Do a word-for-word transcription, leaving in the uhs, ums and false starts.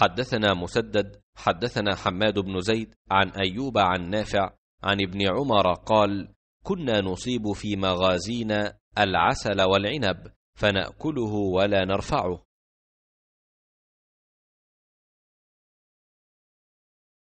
حدثنا مسدد حدثنا حماد بن زيد عن أيوب عن نافع عن ابن عمر قال: كنا نصيب في مغازينا العسل والعنب فنأكله ولا نرفعه،